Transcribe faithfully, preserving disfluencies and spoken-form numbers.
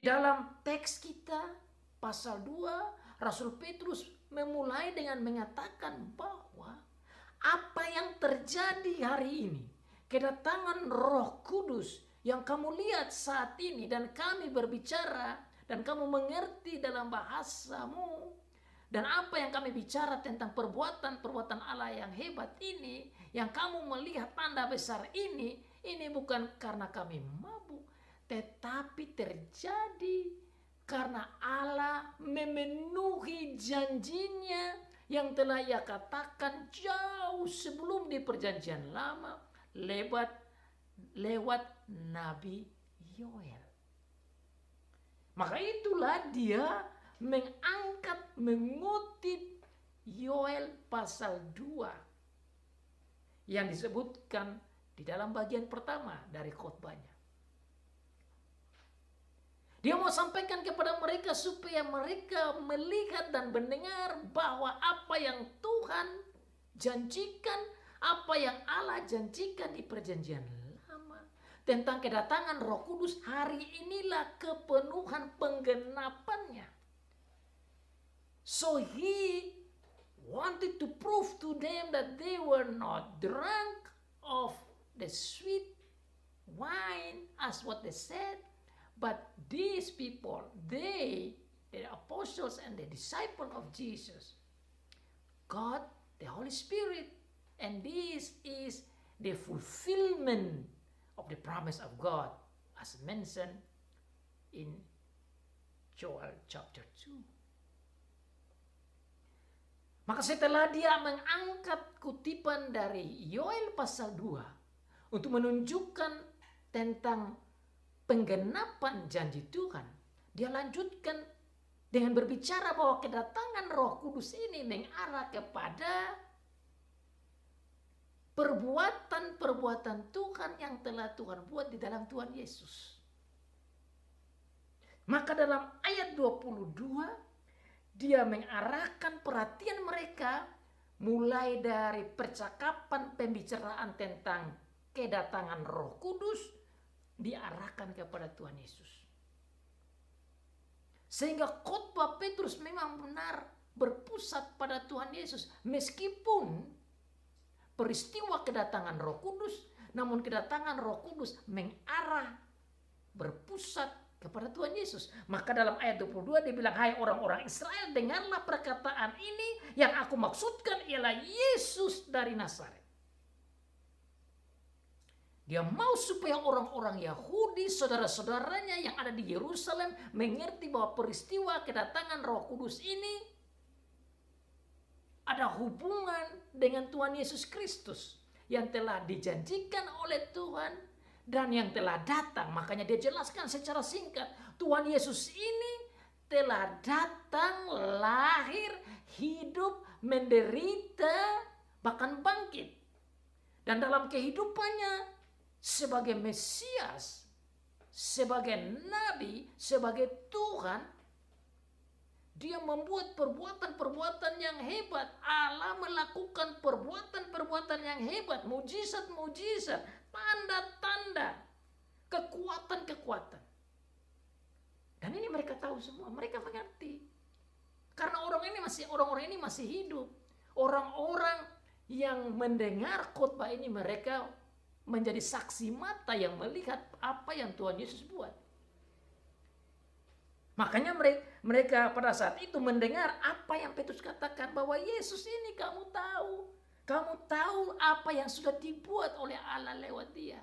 Dalam teks kita pasal dua, Rasul Petrus memulai dengan mengatakan bahwa apa yang terjadi hari ini, kedatangan Roh Kudus yang kamu lihat saat ini dan kami berbicara dan kamu mengerti dalam bahasamu, dan apa yang kami bicara tentang perbuatan-perbuatan Allah yang hebat ini, yang kamu melihat tanda besar ini, ini bukan karena kami mabuk, tetapi terjadi karena Allah memenuhi janjinya yang telah Ia katakan jauh sebelum di Perjanjian Lama lewat lewat Nabi Yohel. Maka itulah dia mengangkat, mengutip Yohel pasal dua yang disebutkan di dalam bagian pertama dari khotbahnya. Dia mau sampaikan kepada mereka supaya mereka melihat dan mendengar bahwa apa yang Tuhan janjikan, apa yang Allah janjikan di Perjanjian Lama tentang kedatangan Roh Kudus, hari inilah kepenuhan penggenapannya. So he wanted to prove to them that they were not drunk of the sweet wine as what they said, but these people, they, the apostles and the disciples of Jesus, God, the Holy Spirit, and this is the fulfillment of the promise of God as mentioned in Joel chapter two. Maka setelah dia mengangkat kutipan dari Yoel pasal dua untuk menunjukkan tentang penggenapan janji Tuhan, dia lanjutkan dengan berbicara bahwa kedatangan Roh Kudus ini mengarah kepada perbuatan-perbuatan Tuhan yang telah Tuhan buat di dalam Tuhan Yesus. Maka dalam ayat dua puluh dua, dia mengarahkan perhatian mereka mulai dari percakapan pembicaraan tentang kedatangan Roh Kudus diarahkan kepada Tuhan Yesus. Sehingga khotbah Petrus memang benar berpusat pada Tuhan Yesus. Meskipun peristiwa kedatangan Roh Kudus, namun kedatangan Roh Kudus mengarah berpusat kepada Tuhan Yesus. Maka dalam ayat dua puluh dua dibilang, hai orang-orang Israel, dengarlah perkataan ini, yang aku maksudkan ialah Yesus dari Nazaret. Dia mau supaya orang-orang Yahudi, saudara-saudaranya yang ada di Yerusalem, mengerti bahwa peristiwa kedatangan Roh Kudus ini ada hubungan dengan Tuhan Yesus Kristus yang telah dijanjikan oleh Tuhan dan yang telah datang. Makanya dia jelaskan secara singkat, Tuhan Yesus ini telah datang, lahir, hidup, menderita, bahkan bangkit. Dan dalam kehidupannya sebagai Mesias, sebagai Nabi, sebagai Tuhan, dia membuat perbuatan-perbuatan yang hebat. Allah melakukan perbuatan-perbuatan yang hebat, mujizat-mujizat, tanda-tanda, kekuatan-kekuatan. Dan ini mereka tahu semua, mereka mengerti. Karena orang ini masih orang-orang ini masih hidup. Orang-orang yang mendengar khotbah ini mereka menjadi saksi mata yang melihat apa yang Tuhan Yesus buat. Makanya mereka, mereka pada saat itu mendengar apa yang Petrus katakan, bahwa Yesus ini kamu tahu. Kamu tahu apa yang sudah dibuat oleh Allah lewat dia.